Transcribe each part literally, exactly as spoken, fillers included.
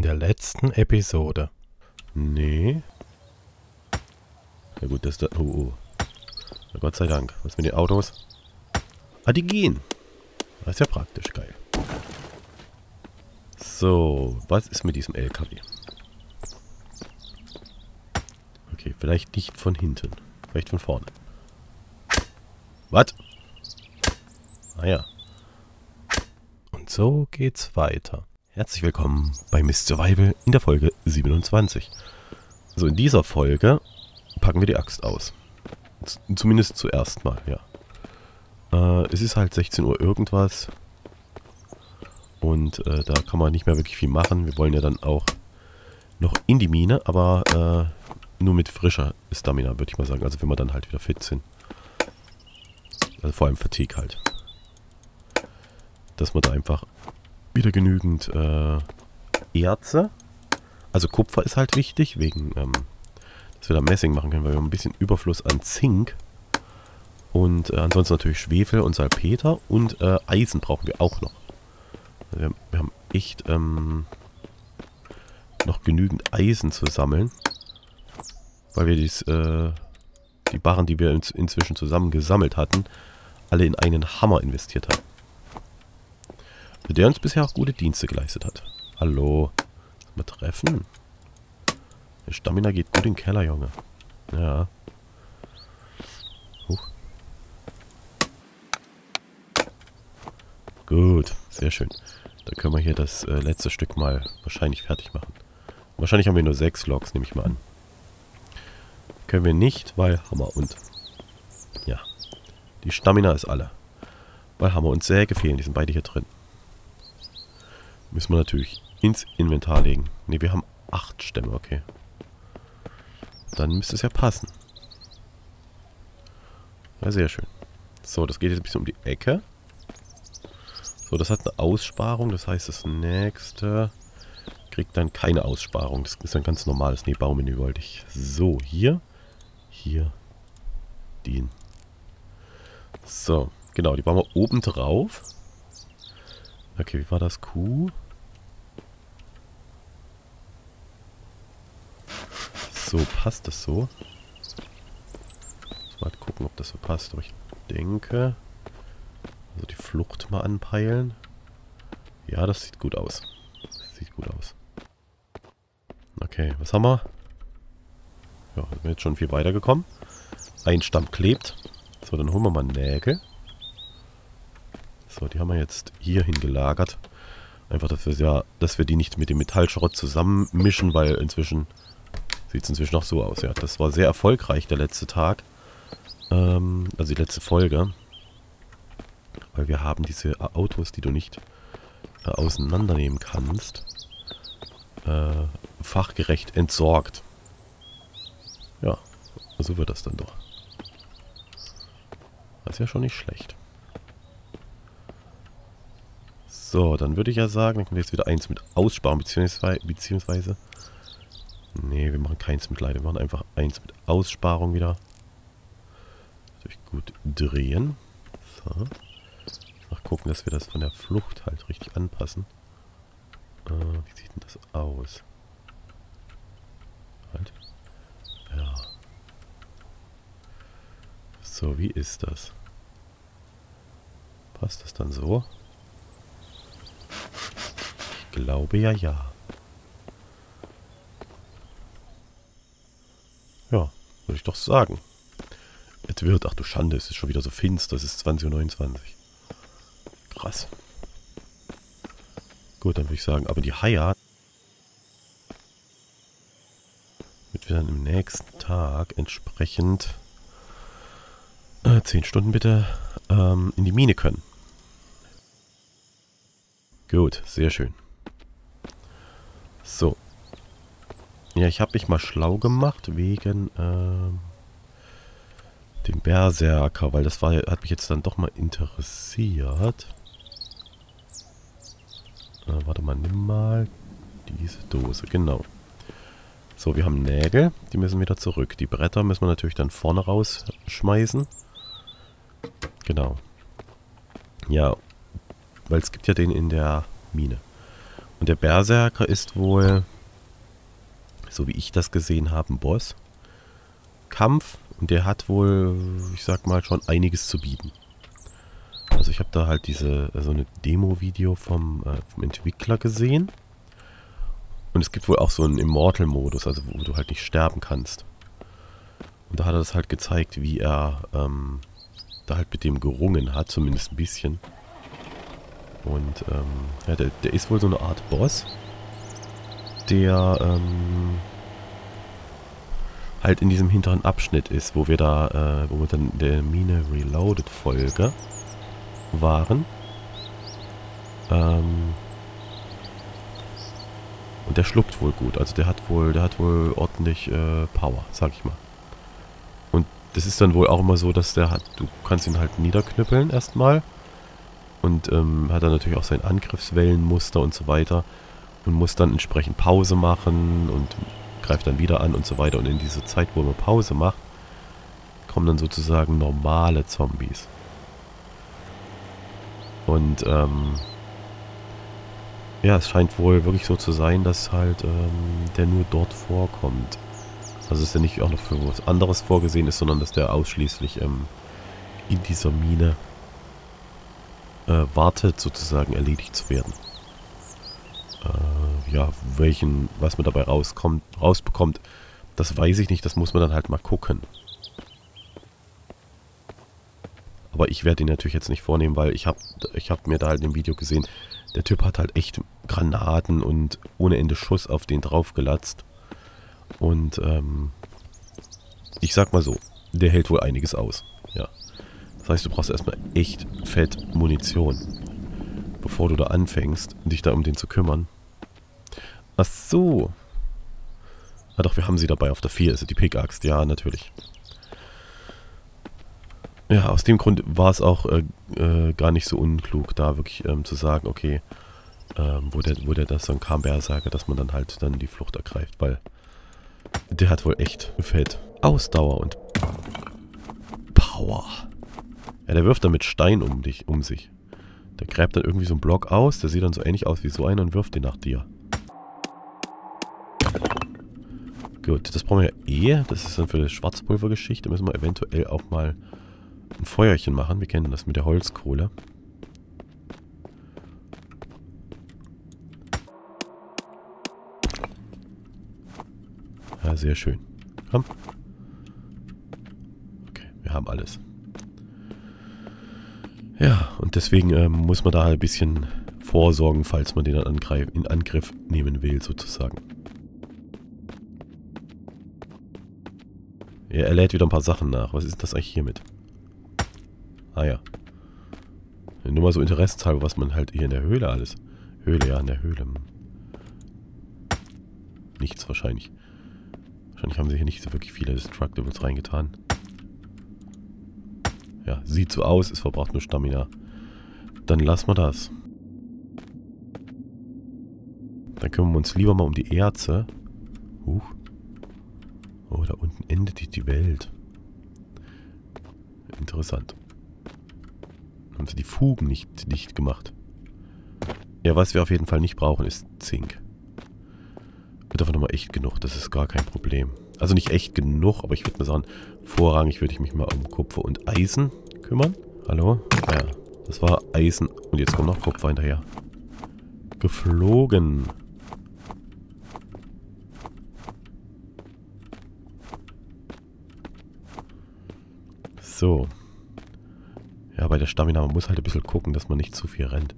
in der letzten Episode. Nee. Na gut, das ist das... Oh, oh. Na Gott sei Dank. Was mit den Autos? Ah, die gehen. Das ist ja praktisch geil. So, was ist mit diesem L K W? Okay, vielleicht nicht von hinten. Vielleicht von vorne. Was? Ah ja. Und so geht's weiter. Herzlich willkommen bei Miss Survival in der Folge siebenundzwanzig. Also in dieser Folge packen wir die Axt aus. Z- zumindest zuerst mal, ja. Äh, es ist halt sechzehn Uhr irgendwas. Und äh, da kann man nicht mehr wirklich viel machen. Wir wollen ja dann auch noch in die Mine, aber äh, nur mit frischer Stamina, würde ich mal sagen. Also wenn wir dann halt wieder fit sind. Also vor allem Fatigue halt. Dass man da einfach wieder genügend äh, Erze. Also Kupfer ist halt wichtig, wegen, ähm, dass wir da Messing machen können, weil wir haben ein bisschen Überfluss an Zink. Und äh, ansonsten natürlich Schwefel und Salpeter und äh, Eisen brauchen wir auch noch. Wir haben, wir haben echt ähm, noch genügend Eisen zu sammeln, weil wir dies, äh, die Barren, die wir ins, inzwischen zusammen gesammelt hatten, alle in einen Hammer investiert haben. Der uns bisher auch gute Dienste geleistet hat. Hallo. Mal treffen. Der Stamina geht gut in den Keller, Junge. Ja. Huch. Gut. Sehr schön. Dann können wir hier das äh, letzte Stück mal wahrscheinlich fertig machen. Wahrscheinlich haben wir nur sechs Logs, nehme ich mal an. Können wir nicht, weil Hammer und... Ja. Die Stamina ist alle. Weil Hammer und Säge fehlen. Die sind beide hier drin. Müssen wir natürlich ins Inventar legen. Ne, wir haben acht Stämme, okay. Dann müsste es ja passen. Ja, sehr schön. So, das geht jetzt ein bisschen um die Ecke. So, das hat eine Aussparung. Das heißt, das nächste kriegt dann keine Aussparung. Das ist ein ganz normales nee, Baumenü wollte ich. So, hier. Hier. Den. So, genau. Die bauen wir oben drauf. Okay, wie war das? Kuh? So, passt das so? Mal gucken, ob das so passt. Aber ich denke... Also die Flucht mal anpeilen. Ja, das sieht gut aus. Das sieht gut aus. Okay, was haben wir? Ja, sind wir jetzt schon viel weitergekommen. Ein Stamm klebt. So, dann holen wir mal Nägel. So, die haben wir jetzt hier hingelagert. Einfach, dass wir, ja, dass wir die nicht mit dem Metallschrott zusammenmischen, weil inzwischen sieht es inzwischen noch so aus. Ja, das war sehr erfolgreich, der letzte Tag. Ähm, also die letzte Folge. Weil wir haben diese Autos, die du nicht äh, auseinandernehmen kannst, äh, fachgerecht entsorgt. Ja, so wird das dann doch. Das ist ja schon nicht schlecht. So, dann würde ich ja sagen, dann können wir jetzt wieder eins mit aussparen, beziehungsweise, beziehungsweise nee, wir machen keins mit Leid, wir machen einfach eins mit Aussparung wieder. Natürlich gut drehen. So. Mal gucken, dass wir das von der Flucht halt richtig anpassen. Äh, wie sieht denn das aus? Halt. Ja. So, wie ist das? Passt das dann so? Ich glaube ja, ja. Ja, würde ich doch sagen. Es wird, ach du Schande, es ist schon wieder so finster, es ist zwanzig Uhr neunundzwanzig. Krass. Gut, dann würde ich sagen, aber die Haie, damit wir dann im nächsten Tag entsprechend äh, zehn Stunden bitte ähm, in die Mine können. Gut, sehr schön. So. Ja, ich habe mich mal schlau gemacht wegen ähm, dem Berserker, weil das war, hat mich jetzt dann doch mal interessiert. Äh, warte mal, nimm mal diese Dose, genau. So, wir haben Nägel, die müssen wieder zurück. Die Bretter müssen wir natürlich dann vorne rausschmeißen. Genau. Ja, weil es gibt ja den in der Mine. Und der Berserker ist wohl, so wie ich das gesehen habe, ein Bosskampf. Und der hat wohl, ich sag mal, schon einiges zu bieten. Also ich habe da halt diese, so eine Demo-Video vom, äh, vom Entwickler gesehen. Und es gibt wohl auch so einen Immortal-Modus, also wo du halt nicht sterben kannst. Und da hat er das halt gezeigt, wie er ähm, da halt mit dem gerungen hat, zumindest ein bisschen. Und ähm, ja, der, der ist wohl so eine Art Boss, der ähm, halt in diesem hinteren Abschnitt ist, wo wir da, äh, wo wir dann in der Mine Reloaded Folge waren. Ähm, und der schluckt wohl gut, also der hat wohl, der hat wohl ordentlich äh, Power, sag ich mal. Und das ist dann wohl auch immer so, dass der hat, du kannst ihn halt niederknüppeln erstmal. Und ähm, hat dann natürlich auch sein Angriffswellenmuster und so weiter. Und muss dann entsprechend Pause machen und greift dann wieder an und so weiter. Und in dieser Zeit, wo man Pause macht, kommen dann sozusagen normale Zombies. Und ähm, ja, es scheint wohl wirklich so zu sein, dass halt ähm, der nur dort vorkommt. Also dass der nicht auch noch für was anderes vorgesehen ist, sondern dass der ausschließlich ähm, in dieser Mine Äh, wartet, sozusagen erledigt zu werden. Äh, ja, welchen, was man dabei rauskommt, rausbekommt, das weiß ich nicht, das muss man dann halt mal gucken. Aber ich werde ihn natürlich jetzt nicht vornehmen, weil ich habe ich hab mir da halt im Video gesehen, der Typ hat halt echt Granaten und ohne Ende Schuss auf den draufgelatzt. Und ähm, ich sag mal so, der hält wohl einiges aus, ja. Das heißt, du brauchst erstmal echt fett Munition, bevor du da anfängst, dich da um den zu kümmern. Ach so. Ah doch, wir haben sie dabei auf der vier, also die Pickaxe, ja, natürlich. Ja, aus dem Grund war es auch äh, äh, gar nicht so unklug, da wirklich ähm, zu sagen, okay, ähm, wo der, wo der das dann kam, Berserker, dass man dann halt dann die Flucht ergreift, weil der hat wohl echt fett Ausdauer und Power. Ja, der wirft dann mit Stein um dich, um sich. Der gräbt dann irgendwie so einen Block aus, der sieht dann so ähnlich aus wie so einer und wirft den nach dir. Gut, das brauchen wir ja eh. Das ist dann für die Schwarzpulvergeschichte. Müssen wir eventuell auch mal ein Feuerchen machen. Wir kennen das mit der Holzkohle. Ja, sehr schön. Komm. Okay, wir haben alles. Ja, und deswegen ähm, muss man da ein bisschen vorsorgen, falls man den dann angreif, in Angriff nehmen will, sozusagen. Ja, er lädt wieder ein paar Sachen nach. Was ist das eigentlich hiermit? Ah ja. Nur mal so interessenshalber, was man halt hier in der Höhle alles... Höhle, ja, in der Höhle. Nichts wahrscheinlich. Wahrscheinlich haben sie hier nicht so wirklich viele Destructibles reingetan. Ja, sieht so aus, es verbraucht nur Stamina. Dann lassen wir das. Dann kümmern wir uns lieber mal um die Erze. Huch. Oh, da unten endet die Welt. Interessant. Haben sie die Fugen nicht dicht gemacht. Ja, was wir auf jeden Fall nicht brauchen, ist Zink. Davon haben wir echt genug, das ist gar kein Problem. Also nicht echt genug, aber ich würde mal sagen, vorrangig würde ich mich mal um Kupfer und Eisen kümmern. Hallo? Ja, das war Eisen. Und jetzt kommt noch Kupfer hinterher. Geflogen. So. Ja, bei der Stamina, man muss halt ein bisschen gucken, dass man nicht zu viel rennt.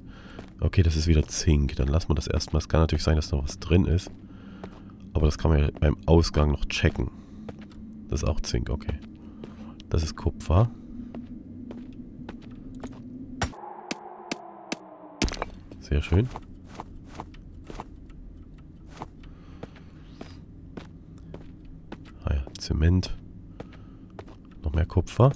Okay, das ist wieder Zink. Dann lassen wir das erstmal. Es kann natürlich sein, dass da was drin ist. Aber das kann man ja beim Ausgang noch checken. Das ist auch Zink, okay. Das ist Kupfer. Sehr schön. Ah ja, Zement. Noch mehr Kupfer.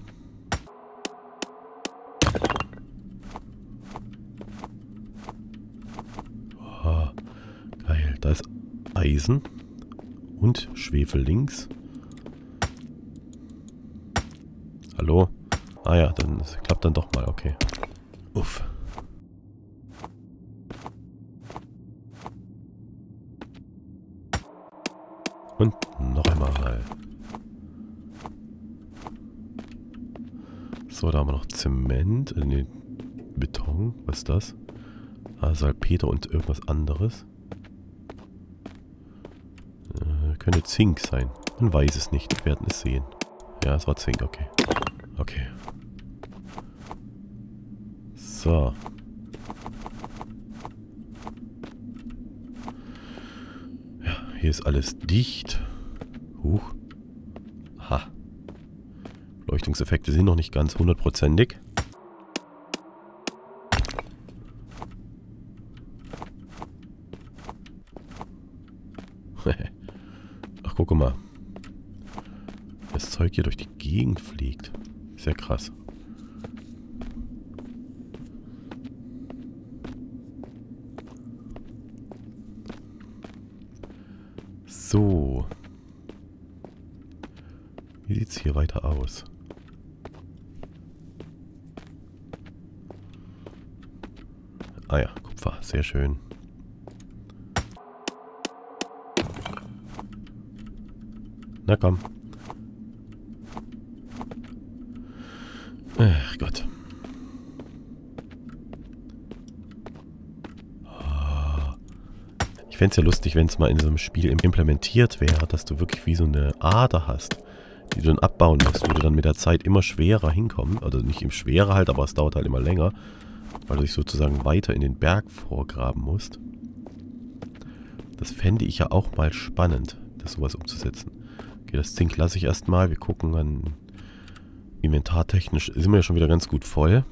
Oh, geil, da ist Eisen. Und Schwefel links. Hallo? Ah ja, dann das klappt dann doch mal, okay. Uff. Und noch einmal. So, da haben wir noch Zement. Äh, ne, Beton. Was ist das? Ah, Salpeter und irgendwas anderes. Äh, könnte Zink sein. Man weiß es nicht. Wir werden es sehen. Ja, es war Zink. Okay. Okay. So. Hier ist alles dicht. Huch. Ha. Leuchtungseffekte sind noch nicht ganz hundertprozentig. Ach, guck mal. Das Zeug hier durch die Gegend fliegt. Sehr krass. So. Wie sieht es hier weiter aus? Ah ja, Kupfer. Sehr schön. Na komm. Ach Gott. Ich fände es ja lustig, wenn es mal in so einem Spiel implementiert wäre, dass du wirklich wie so eine Ader hast, die du dann abbauen musst, wo du dann mit der Zeit immer schwerer hinkommst. Also nicht im Schwerer halt, aber es dauert halt immer länger, weil du dich sozusagen weiter in den Berg vorgraben musst. Das fände ich ja auch mal spannend, das sowas umzusetzen. Okay, das Zink lasse ich erstmal. Wir gucken dann inventartechnisch. Sind wir ja schon wieder ganz gut voll.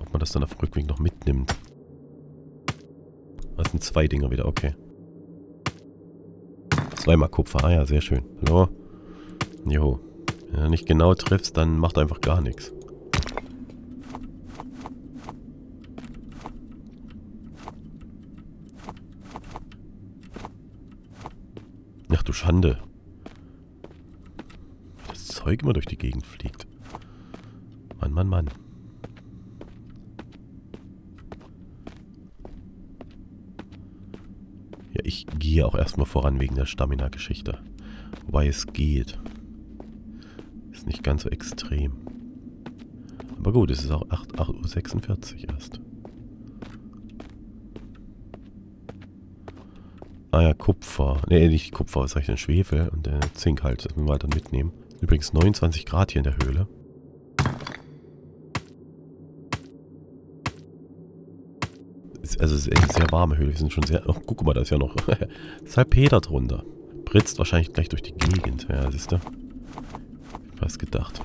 Ob man das dann auf dem Rückweg noch mitnimmt. Das sind zwei Dinger wieder, okay. Zweimal Kupfer, ah ja, sehr schön. Hallo? Jo. Wenn du nicht genau triffst, dann macht einfach gar nichts. Ach du Schande. Wie das Zeug immer durch die Gegend fliegt. Mann, Mann, Mann. Ich gehe auch erstmal voran wegen der Stamina-Geschichte. Wobei es geht. Ist nicht ganz so extrem. Aber gut, es ist auch acht Uhr sechsundvierzig erst. Ah ja, Kupfer. Ne, nicht Kupfer, was sag ich denn? Schwefel und äh, Zink halt. Das müssen wir halt dann mitnehmen. Übrigens neunundzwanzig Grad hier in der Höhle. Also es ist echt eine sehr warme Höhle. Wir sind schon sehr... Oh, guck mal, da ist ja noch Salpeter drunter. Britzt wahrscheinlich gleich durch die Gegend. Ja, siehst du? Was gedacht.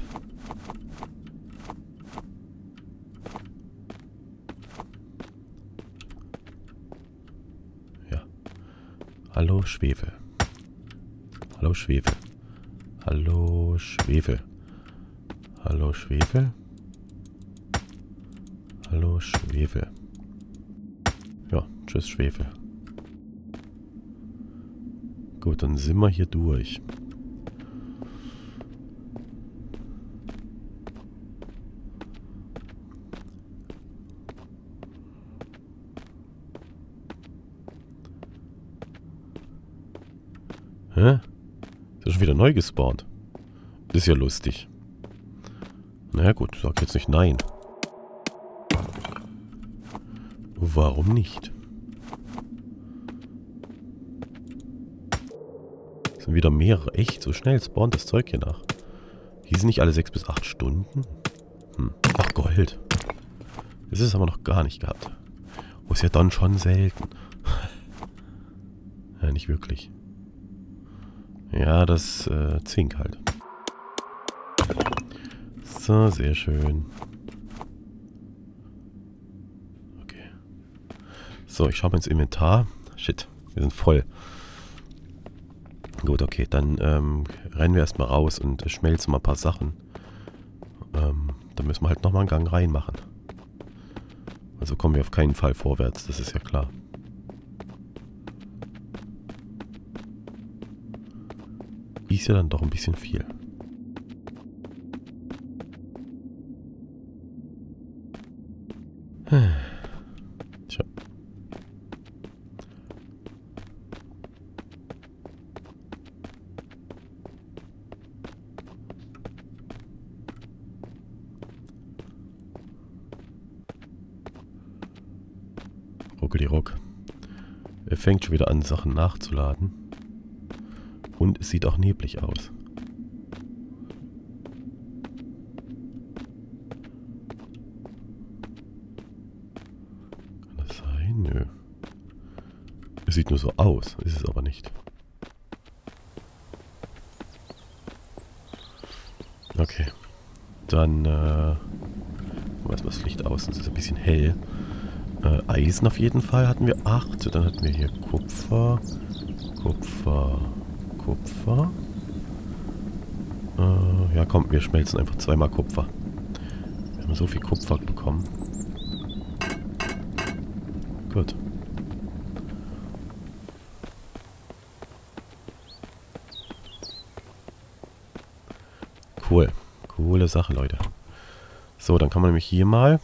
Ja. Hallo Schwefel. Hallo Schwefel. Hallo Schwefel. Hallo Schwefel. Hallo Schwefel. Ja, tschüss Schwefel. Gut, dann sind wir hier durch. Hä? Ist ja schon wieder neu gespawnt. Das ist ja lustig. Na gut, sag jetzt nicht nein. Warum nicht? Es sind wieder mehrere. Echt, so schnell spawnt das Zeug hier nach. Hier sind nicht alle sechs bis acht Stunden. Hm. Ach, Gold. Das ist aber noch gar nicht gehabt. Oh, ist ja dann schon selten. Ja, nicht wirklich. Ja, das äh, Zink halt. So, sehr schön. So, ich schaue mal ins Inventar. Shit, wir sind voll. Gut, okay, dann ähm, rennen wir erstmal raus und schmelzen mal ein paar Sachen. Ähm, dann müssen wir halt nochmal einen Gang reinmachen. Also kommen wir auf keinen Fall vorwärts, das ist ja klar. Ist ja dann doch ein bisschen viel. Hm. Ruckeliruck. Er fängt schon wieder an, Sachen nachzuladen. Und es sieht auch neblig aus. Kann das sein? Nö. Es sieht nur so aus, ist es aber nicht. Okay. Dann, äh... was das Licht aus, es ist ein bisschen hell. Äh, Eisen auf jeden Fall hatten wir acht. Dann hatten wir hier Kupfer. Kupfer. Kupfer. Äh, ja komm, wir schmelzen einfach zweimal Kupfer. Wir haben so viel Kupfer bekommen. Gut. Cool. Coole Sache, Leute. So, dann kann man nämlich hier mal...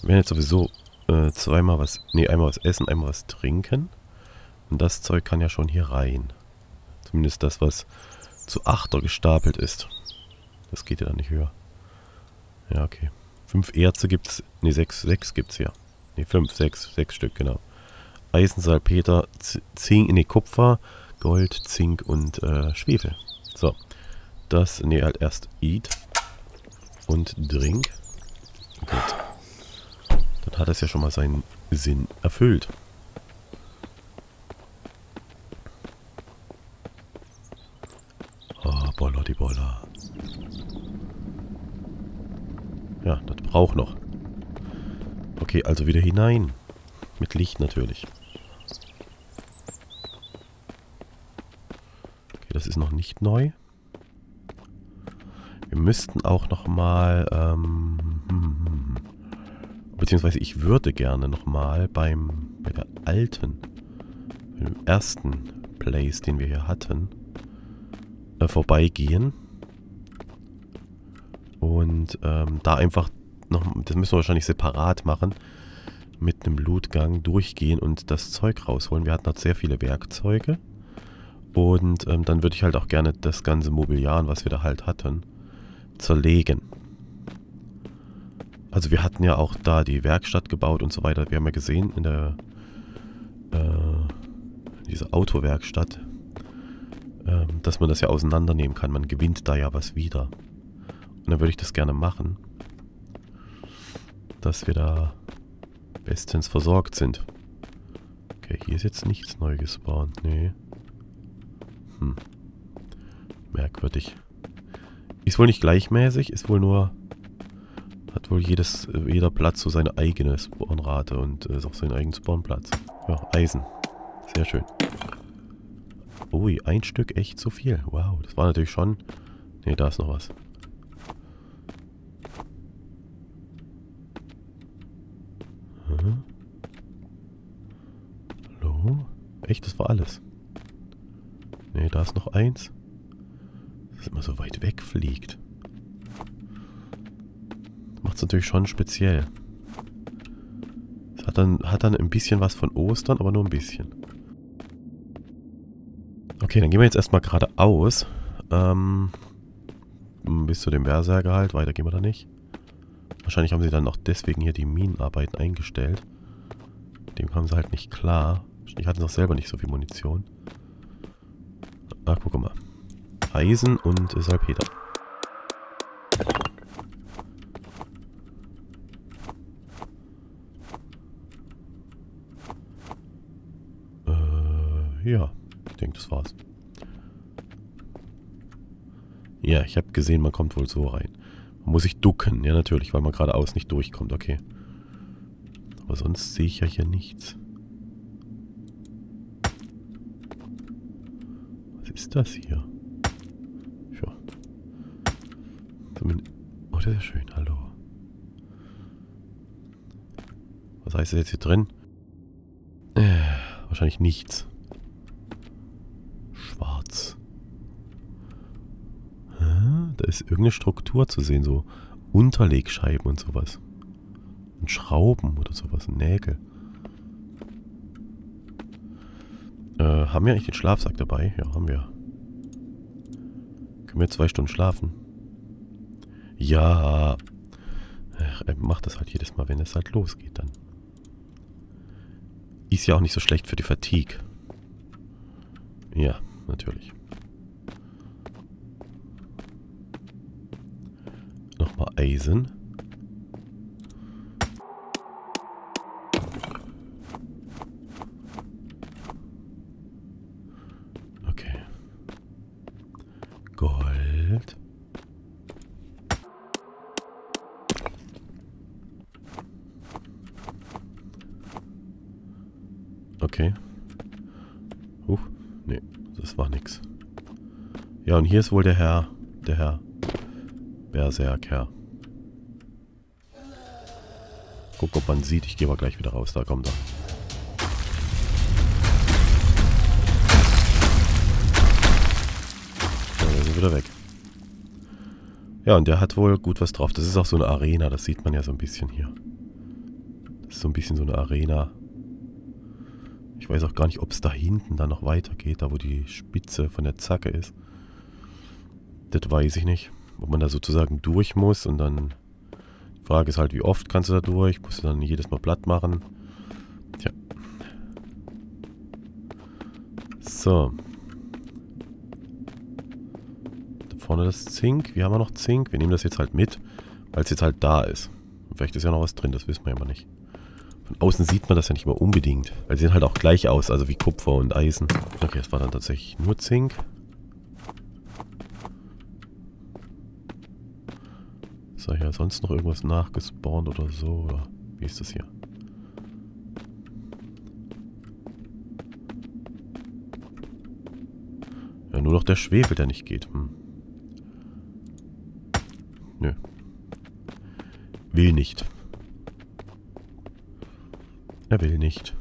Wir werden jetzt sowieso äh, zweimal was... Ne, einmal was essen, einmal was trinken. Und das Zeug kann ja schon hier rein. Zumindest das, was zu Achter gestapelt ist. Das geht ja dann nicht höher. Ja, okay. Fünf Erze gibt's... Ne, sechs, sechs gibt's ja. Ne, fünf, sechs, sechs Stück, genau. Eisen, Salpeter, Zink... Ne, Kupfer, Gold, Zink und äh, Schwefel. So. Das... Ne, halt erst Eat. Und Drink. Gut. Dann hat es ja schon mal seinen Sinn erfüllt. Oh, Boller, die Boller. Ja, das braucht noch. Okay, also wieder hinein. Mit Licht natürlich. Okay, das ist noch nicht neu. Wir müssten auch nochmal, ähm, beziehungsweise ich würde gerne nochmal beim, bei der alten, dem ersten Place, den wir hier hatten, äh, vorbeigehen. Und ähm, da einfach, noch, das müssen wir wahrscheinlich separat machen, mit einem Lootgang durchgehen und das Zeug rausholen. Wir hatten halt sehr viele Werkzeuge. Und ähm, dann würde ich halt auch gerne das ganze Mobiliar, was wir da halt hatten, zerlegen. Also wir hatten ja auch da die Werkstatt gebaut und so weiter. Wir haben ja gesehen in der äh, diese Autowerkstatt, äh, dass man das ja auseinandernehmen kann. Man gewinnt da ja was wieder. Und dann würde ich das gerne machen, dass wir da bestens versorgt sind. Okay, hier ist jetzt nichts neu gespawnt. Nee. Hm. Merkwürdig. Ist wohl nicht gleichmäßig, ist wohl nur... Hat wohl jedes, jeder Platz so seine eigene Spawnrate und äh, ist auch seinen eigenen Spawnplatz. Ja, Eisen. Sehr schön. Ui, ein Stück echt so viel. Wow, das war natürlich schon... Ne, da ist noch was. Hm. Hallo? Echt, das war alles. Ne, da ist noch eins. Immer so weit weg fliegt. Macht es natürlich schon speziell. Es hat dann, hat dann ein bisschen was von Ostern, aber nur ein bisschen. Okay, dann gehen wir jetzt erstmal geradeaus. Ähm, bis zu dem Berserker halt. Weiter gehen wir da nicht. Wahrscheinlich haben sie dann auch deswegen hier die Minenarbeiten eingestellt. Dem kamen sie halt nicht klar. Wahrscheinlich hatten sie auch selber nicht so viel Munition. Ah, guck mal. Eisen und Salpeter. Äh, ja. Ich denke, das war's. Ja, ich habe gesehen, man kommt wohl so rein. Man muss sich ducken. Ja, natürlich, weil man geradeaus nicht durchkommt. Okay. Aber sonst sehe ich ja hier nichts. Was ist das hier? Oh, das ist schön, hallo. Was heißt das jetzt hier drin? Äh, wahrscheinlich nichts. Schwarz. Hä? Da ist irgendeine Struktur zu sehen, so Unterlegscheiben und sowas. Und Schrauben oder sowas, Nägel. Äh, haben wir eigentlich den Schlafsack dabei? Ja, haben wir. Können wir zwei Stunden schlafen? Ja. Ach, er macht das halt jedes Mal, wenn es halt losgeht dann. Ist ja auch nicht so schlecht für die Fatigue. Ja, natürlich. Nochmal Eisen. Okay. Gold. Okay. Huch, nee, das war nix. Ja, und hier ist wohl der Herr, der Herr Berserker. Guck, ob man sieht. Ich gehe mal gleich wieder raus. Da kommt er. Ja, der ist wieder weg. Ja, und der hat wohl gut was drauf. Das ist auch so eine Arena. Das sieht man ja so ein bisschen hier. Das ist so ein bisschen so eine Arena. Ich weiß auch gar nicht, ob es da hinten dann noch weitergeht, da wo die Spitze von der Zacke ist. Das weiß ich nicht. Ob man da sozusagen durch muss und dann... Die Frage ist halt, wie oft kannst du da durch? Musst du dann jedes Mal platt machen? Tja. So. Da vorne das Zink. Wir haben ja noch Zink. Wir nehmen das jetzt halt mit, weil es jetzt halt da ist. Und vielleicht ist ja noch was drin, das wissen wir ja immer nicht. Von außen sieht man das ja nicht mehr unbedingt. Weil sie sehen halt auch gleich aus, also wie Kupfer und Eisen. Okay, das war dann tatsächlich nur Zink. Ist da ja sonst noch irgendwas nachgespawnt oder so? Oder wie ist das hier? Ja, nur noch der Schwefel, der nicht geht. Hm. Nö. Will nicht. Er will nicht.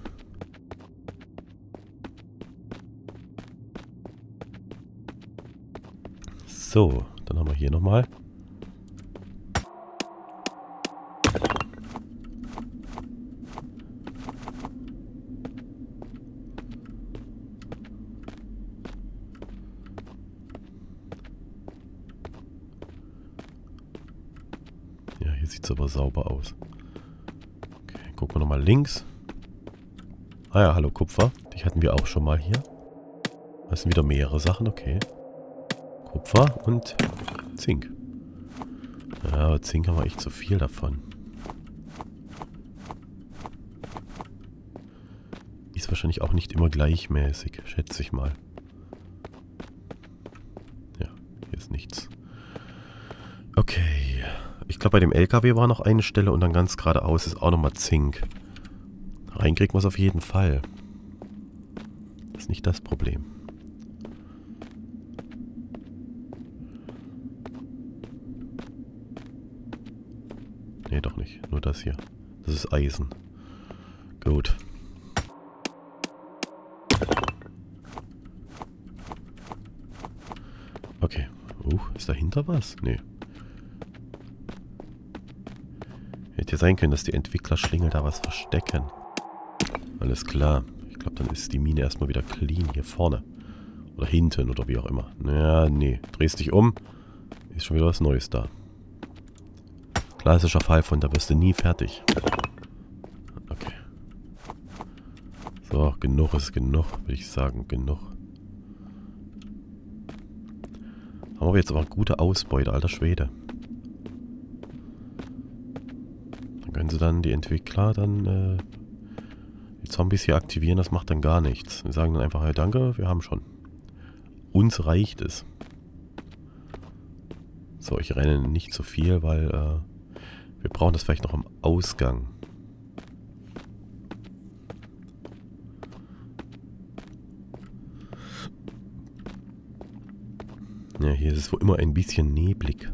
So, dann haben wir hier nochmal. Ja, hier sieht es aber sauber aus. Okay, gucken wir nochmal links. Ah ja, hallo Kupfer. Dich hatten wir auch schon mal hier. Das sind wieder mehrere Sachen, okay. Kupfer und Zink. Ja, aber Zink haben wir echt zu viel davon. Ist wahrscheinlich auch nicht immer gleichmäßig, schätze ich mal. Ja, hier ist nichts. Okay. Ich glaube, bei dem L K W war noch eine Stelle und dann ganz geradeaus ist auch nochmal Zink. Reinkriegen wir es auf jeden Fall. Das ist nicht das Problem. Nee, doch nicht. Nur das hier. Das ist Eisen. Gut. Okay. Uh, ist dahinter was? Nee. Hätte ja sein können, dass die Entwicklerschlingel da was verstecken. Alles klar. Ich glaube, dann ist die Mine erstmal wieder clean hier vorne. Oder hinten oder wie auch immer. Naja, nee. Drehst dich um. Ist schon wieder was Neues da. Klassischer Fall von, da wirst du nie fertig. Okay. So, genug ist genug, würde ich sagen. Genug. Haben wir jetzt aber eine gute Ausbeute, alter Schwede. Dann können sie dann die Entwickler dann... Äh, Die Zombies hier aktivieren, das macht dann gar nichts. Wir sagen dann einfach, hey, danke, wir haben schon. Uns reicht es. So, ich renne nicht so viel, weil äh, wir brauchen das vielleicht noch am Ausgang. Ja, hier ist es wohl immer ein bisschen neblig.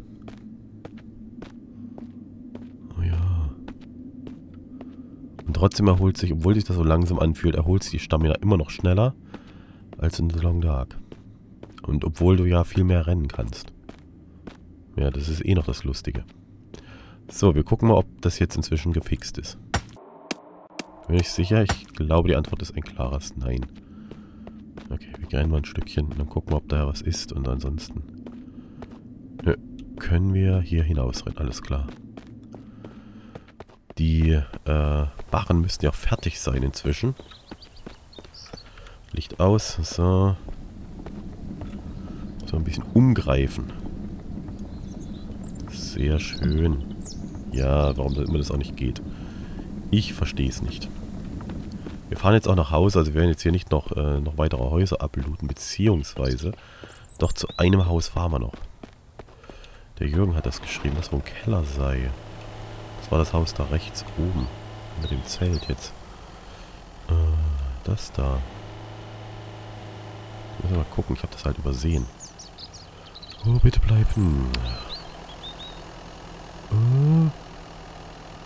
Trotzdem erholt sich, obwohl sich das so langsam anfühlt, erholt sich die Stamina immer noch schneller als in The Long Dark. Und obwohl du ja viel mehr rennen kannst. Ja, das ist eh noch das Lustige. So, wir gucken mal, ob das jetzt inzwischen gefixt ist. Bin ich sicher? Ich glaube, die Antwort ist ein klares Nein. Okay, wir gehen mal ein Stückchen und dann gucken wir, ob da was ist. Und ansonsten nö, können wir hier hinausrennen, alles klar. Die äh, Barren müssten ja fertig sein inzwischen. Licht aus. So. So ein bisschen umgreifen. Sehr schön. Ja, warum das immer das auch nicht geht. Ich verstehe es nicht. Wir fahren jetzt auch nach Hause. Also wir werden jetzt hier nicht noch, äh, noch weitere Häuser ablooten. Beziehungsweise doch zu einem Haus fahren wir noch. Der Jürgen hat das geschrieben, dass wo ein Keller sei. Das war das Haus da rechts oben. Mit dem Zelt jetzt. Äh, das da. Ich muss mal gucken. Ich habe das halt übersehen. Oh, bitte bleiben. Oh,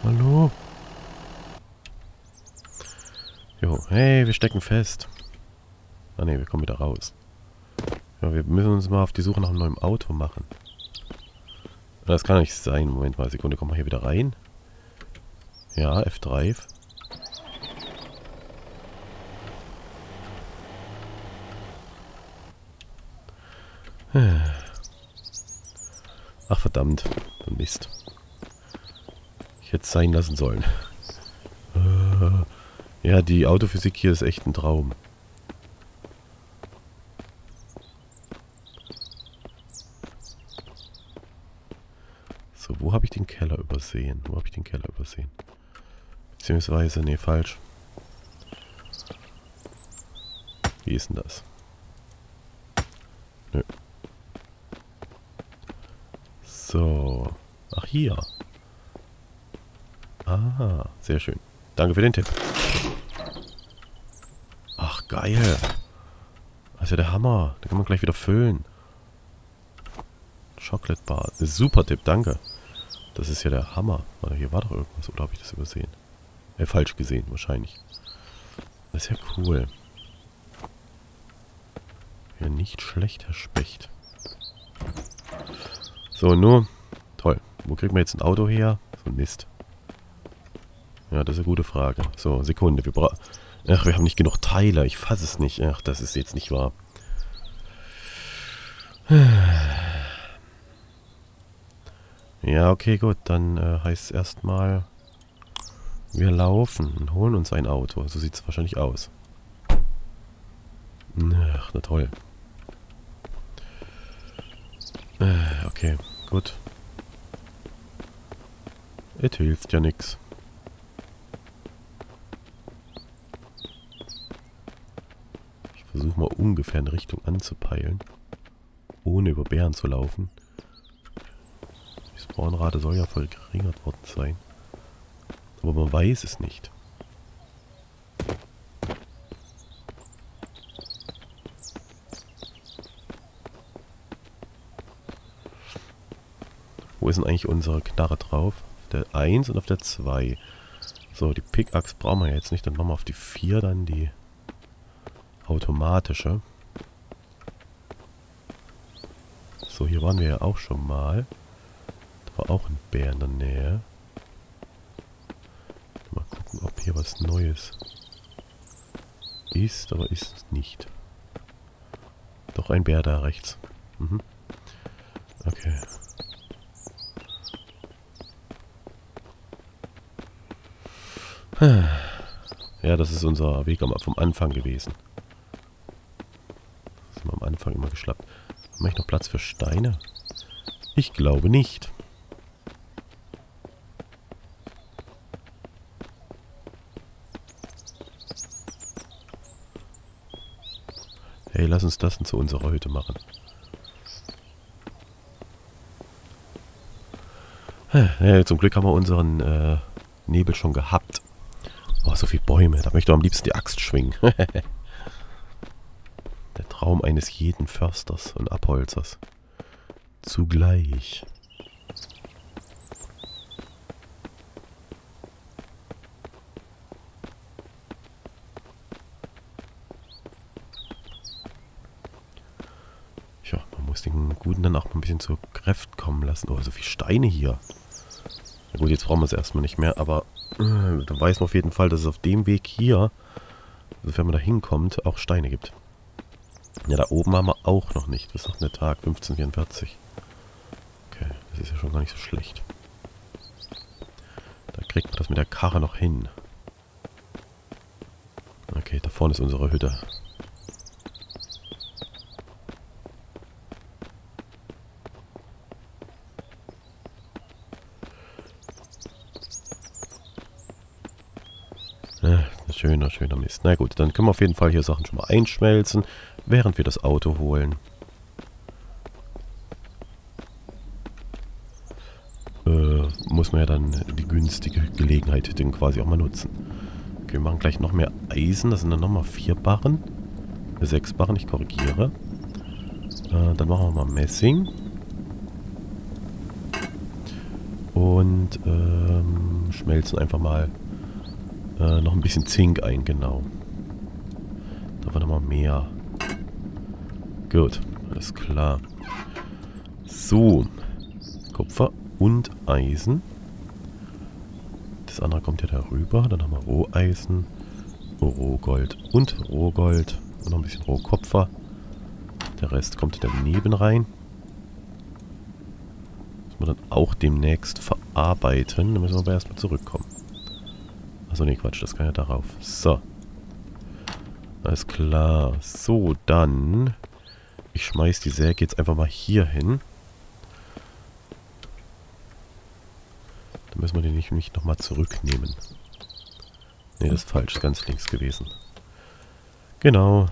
hallo? Jo, hey, wir stecken fest. Ah ne, wir kommen wieder raus. Ja, wir müssen uns mal auf die Suche nach einem neuen Auto machen. Das kann nicht sein. Moment mal, Sekunde, kommen wir hier wieder rein. Ja, F drei. Ach verdammt, Mist. Ich hätte es sein lassen sollen. Ja, die Autophysik hier ist echt ein Traum. So, wo habe ich den Keller übersehen? Wo habe ich den Keller übersehen? Beziehungsweise, nee, falsch. Wie ist denn das? Nö. So. Ach, hier. Ah, sehr schön. Danke für den Tipp. Ach, geil. Also der Hammer. Da kann man gleich wieder füllen. Chocolate Bar. Super Tipp, danke. Das ist ja der Hammer. Warte, hier war doch irgendwas. Oder habe ich das übersehen? Äh, falsch gesehen, wahrscheinlich. Das ist ja cool. Ja, nicht schlecht, Herr Specht. So, nur. Toll. Wo kriegen wir jetzt ein Auto her? So ein Mist. Ja, das ist eine gute Frage. So, Sekunde. Wir brauchen... Ach, wir haben nicht genug Teile. Ich fasse es nicht. Ach, das ist jetzt nicht wahr. Ja, okay, gut. Dann äh, heißt es erstmal... Wir laufen und holen uns ein Auto. So sieht es wahrscheinlich aus. Ach, na toll. Äh, okay, gut. Es hilft ja nichts. Versuche mal ungefähr eine Richtung anzupeilen. Ohne über Bären zu laufen. Die Spawnrate soll ja verringert worden sein. Aber man weiß es nicht. Wo ist denn eigentlich unsere Knarre drauf? Auf der eins und auf der zwei. So, die Pickaxe brauchen wir jetzt nicht. Dann machen wir auf die vier dann die... automatische. So, hier waren wir ja auch schon mal. Da war auch ein Bär in der Nähe. Mal gucken, ob hier was Neues ist, aber ist es nicht. Doch ein Bär da rechts. Mhm. Okay. Ja, das ist unser Weg vom Anfang gewesen. Am Anfang immer geschlappt. Habe ich noch Platz für Steine? Ich glaube nicht. Hey, lass uns das zu unserer Hütte machen. Hey, zum Glück haben wir unseren äh, Nebel schon gehabt. Oh, so viele Bäume. Da möchte ich am liebsten die Axt schwingen. Raum eines jeden Försters und Abholzers. Zugleich. Tja, man muss den Guten dann auch mal ein bisschen zur Kraft kommen lassen. Oh, so viele Steine hier. Na gut, jetzt brauchen wir es erstmal nicht mehr, aber äh, dann weiß man auf jeden Fall, dass es auf dem Weg hier, sofern man da hinkommt, auch Steine gibt. Ja, da oben haben wir auch noch nicht. Das ist noch der Tag, fünfzehn vierundvierzig. Okay, das ist ja schon gar nicht so schlecht. Da kriegt man das mit der Karre noch hin? Okay, da vorne ist unsere Hütte. Schöner, schöner Mist. Na gut, dann können wir auf jeden Fall hier Sachen schon mal einschmelzen, während wir das Auto holen. Äh, muss man ja dann die günstige Gelegenheit den quasi auch mal nutzen. Okay, wir machen gleich noch mehr Eisen. Das sind dann nochmal vier Barren. Sechs Barren, ich korrigiere. Äh, dann machen wir mal Messing. Und ähm, schmelzen einfach mal Äh, noch ein bisschen Zink ein, genau. Da war nochmal mehr. Gut, alles klar. So. Kupfer und Eisen. Das andere kommt ja darüber. Dann haben wir Roheisen, Rohgold und Rohgold. Und noch ein bisschen Rohkupfer. Der Rest kommt daneben rein. Das müssen wir dann auch demnächst verarbeiten. Dann müssen wir aber erstmal zurückkommen. Achso, nee, Quatsch, das kann ja darauf. So. Alles klar. So, dann. Ich schmeiß die Säge jetzt einfach mal hier hin. Dann müssen wir die nicht, nicht nochmal zurücknehmen. Ne, das ist falsch. Ist ganz links gewesen. Genau.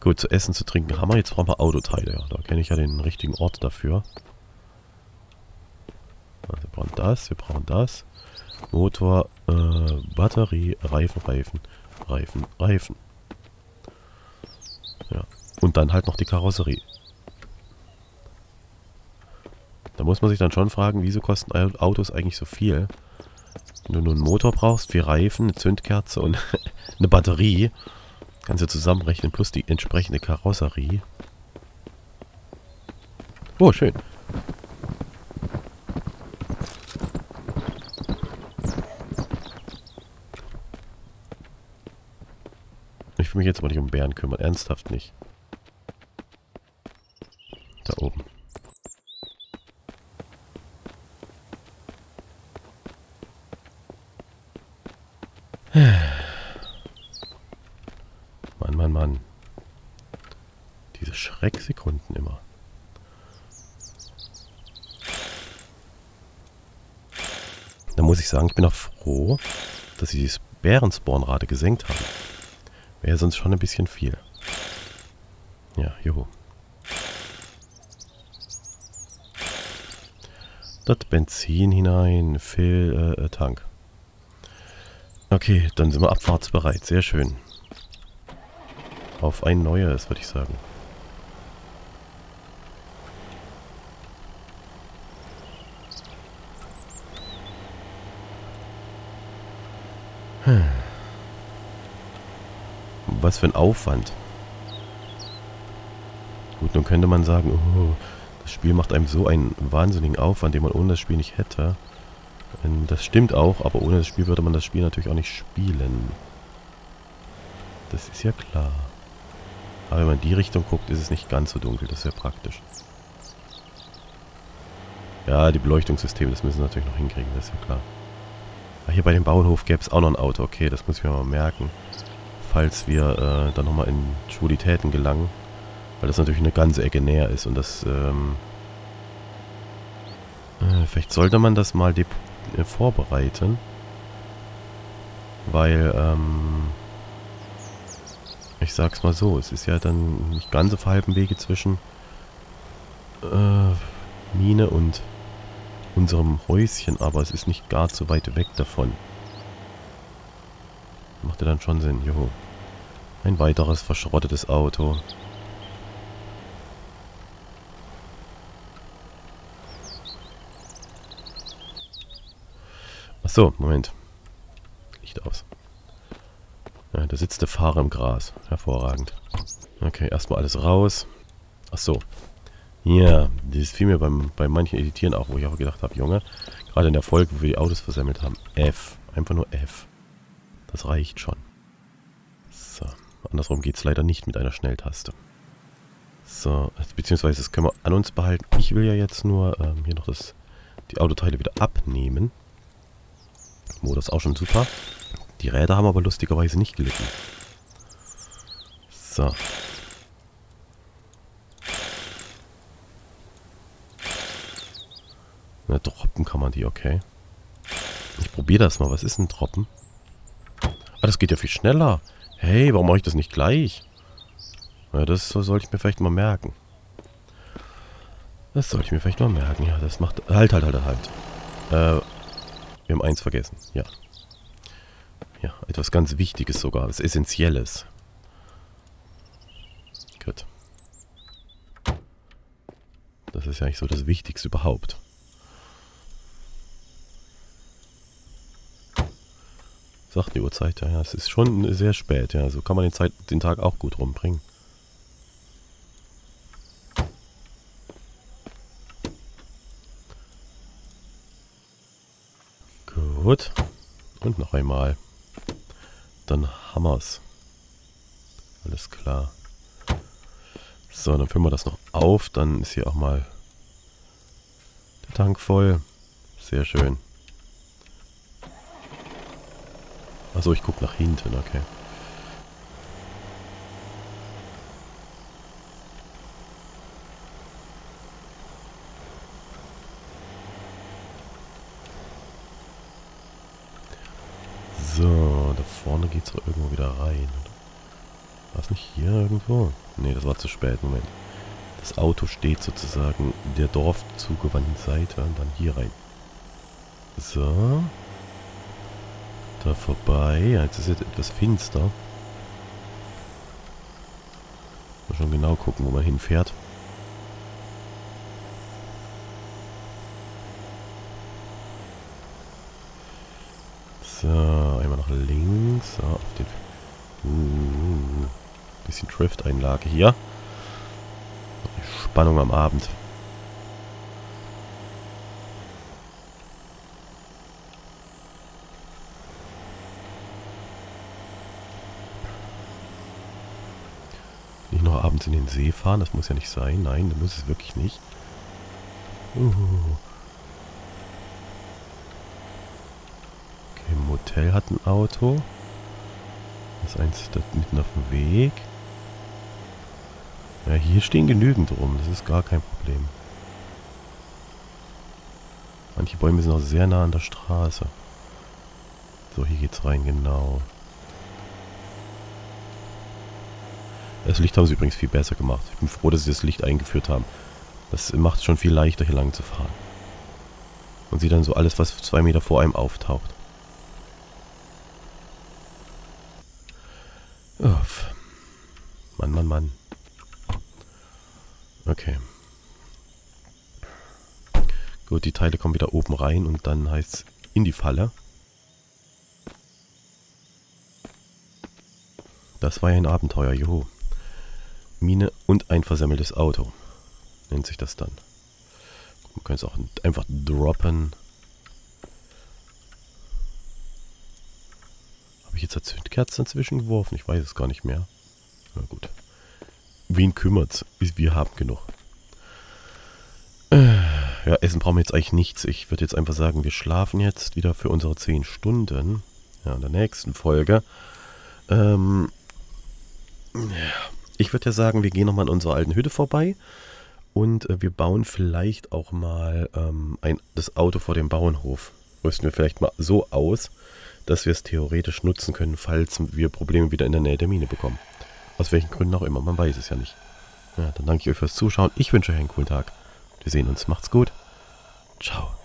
Gut, zu essen, zu trinken haben wir. Jetzt brauchen wir Autoteile. Ja, da kenne ich ja den richtigen Ort dafür. Also, wir brauchen das, wir brauchen das. Motor, äh, Batterie, Reifen, Reifen, Reifen, Reifen. Ja. Und dann halt noch die Karosserie. Da muss man sich dann schon fragen, wieso kosten Autos eigentlich so viel? Wenn du nur einen Motor brauchst, vier Reifen, eine Zündkerze und eine Batterie, kannst du zusammenrechnen, plus die entsprechende Karosserie. Oh, schön. Ich will mich jetzt mal nicht um Bären kümmern. Ernsthaft nicht. Da oben. Mann, Mann, Mann. Diese Schrecksekunden immer. Da muss ich sagen, ich bin auch froh, dass sie die Bären-Spawn-Rate gesenkt haben. Wäre sonst schon ein bisschen viel. Ja, juhu. Das Benzin hinein, Fill, äh, Tank. Okay, dann sind wir abfahrtsbereit. Sehr schön. Auf ein neues, würde ich sagen. Hm. Was für ein Aufwand. Gut, nun könnte man sagen, oh, das Spiel macht einem so einen wahnsinnigen Aufwand, den man ohne das Spiel nicht hätte. Und das stimmt auch, aber ohne das Spiel würde man das Spiel natürlich auch nicht spielen. Das ist ja klar. Aber wenn man in die Richtung guckt, ist es nicht ganz so dunkel. Das ist ja praktisch. Ja, die Beleuchtungssysteme, das müssen wir natürlich noch hinkriegen, das ist ja klar. Aber hier bei dem Bauernhof gäbe es auch noch ein Auto. Okay, das muss ich mir mal merken. Falls wir äh, dann nochmal in Schwulitäten gelangen, weil das natürlich eine ganze Ecke näher ist und das, ähm, äh, vielleicht sollte man das mal äh, vorbereiten, weil, ähm, ich sag's mal so, es ist ja dann nicht ganz auf halbem Wege zwischen äh, Mine und unserem Häuschen, aber es ist nicht gar so weit weg davon. Macht ja dann schon Sinn, joho. Ein weiteres verschrottetes Auto. Achso, Moment. Licht aus. Ja, da sitzt der Fahrer im Gras. Hervorragend. Okay, erstmal alles raus. Achso. Ja, das fiel mir beim, bei manchen Editieren auch, wo ich auch gedacht habe, Junge, gerade in der Folge, wo wir die Autos versammelt haben. F. Einfach nur F. Das reicht schon. So, andersrum geht es leider nicht mit einer Schnelltaste. So, beziehungsweise das können wir an uns behalten. Ich will ja jetzt nur ähm, hier noch das, die Autoteile wieder abnehmen. Modus auch schon super. Die Räder haben aber lustigerweise nicht gelitten. So. Na, droppen kann man die, okay. Ich probiere das mal. Was ist ein Droppen? Ah, das geht ja viel schneller. Hey, warum mache ich das nicht gleich? Na, das sollte ich mir vielleicht mal merken. Das sollte ich mir vielleicht mal merken. Ja, das macht... Halt, halt, halt, halt. Äh, wir haben eins vergessen. Ja. Ja, etwas ganz Wichtiges sogar. Was Essentielles. Gut. Das ist ja eigentlich so das Wichtigste überhaupt. Sagt die Uhrzeit, ja, es ist schon sehr spät, ja, so kann man den, Zeit, den Tag auch gut rumbringen. Gut, und noch einmal. Dann Hammers. Alles klar. So, dann füllen wir das noch auf, dann ist hier auch mal der Tank voll. Sehr schön. Achso, ich gucke nach hinten, okay. So, da vorne geht's doch irgendwo wieder rein. War es nicht hier irgendwo? Ne, das war zu spät, Moment. Das Auto steht sozusagen der Dorf zugewandten Seite und dann hier rein. So. Da vorbei. Ja, jetzt ist jetzt etwas finster. Mal schon genau gucken, wo man hinfährt. So, einmal nach links. Ah, auf den. Uh, bisschen Drift-Einlage hier. Spannung am Abend. Abends in den See fahren, das muss ja nicht sein. Nein, das muss es wirklich nicht. Uh. Okay, im Motel hat ein Auto. Das eins da mitten auf dem Weg. Ja, hier stehen genügend rum, das ist gar kein Problem. Manche Bäume sind auch sehr nah an der Straße. So, hier geht's rein, genau. Das Licht haben sie übrigens viel besser gemacht. Ich bin froh, dass sie das Licht eingeführt haben. Das macht es schon viel leichter, hier lang zu fahren. Man sieht dann so alles, was zwei Meter vor einem auftaucht. Uff. Mann, Mann, Mann. Okay. Gut, die Teile kommen wieder oben rein und dann heißt es in die Falle. Das war ja ein Abenteuer, joho. Mine und ein versemmeltes Auto. Nennt sich das dann. Man kann es auch einfach droppen. Habe ich jetzt eine Zündkerze dazwischen geworfen? Ich weiß es gar nicht mehr. Na gut. Wen kümmert's? Wir haben genug. Ja, Essen brauchen wir jetzt eigentlich nichts. Ich würde jetzt einfach sagen, wir schlafen jetzt wieder für unsere zehn Stunden. Ja, in der nächsten Folge. Ähm... Ja. Ich würde ja sagen, wir gehen nochmal an unserer alten Hütte vorbei und äh, wir bauen vielleicht auch mal ähm, ein, das Auto vor dem Bauernhof. Rüsten wir vielleicht mal so aus, dass wir es theoretisch nutzen können, falls wir Probleme wieder in der Nähe der Mine bekommen. Aus welchen Gründen auch immer, man weiß es ja nicht. Ja, dann danke ich euch fürs Zuschauen. Ich wünsche euch einen coolen Tag. Wir sehen uns. Macht's gut. Ciao.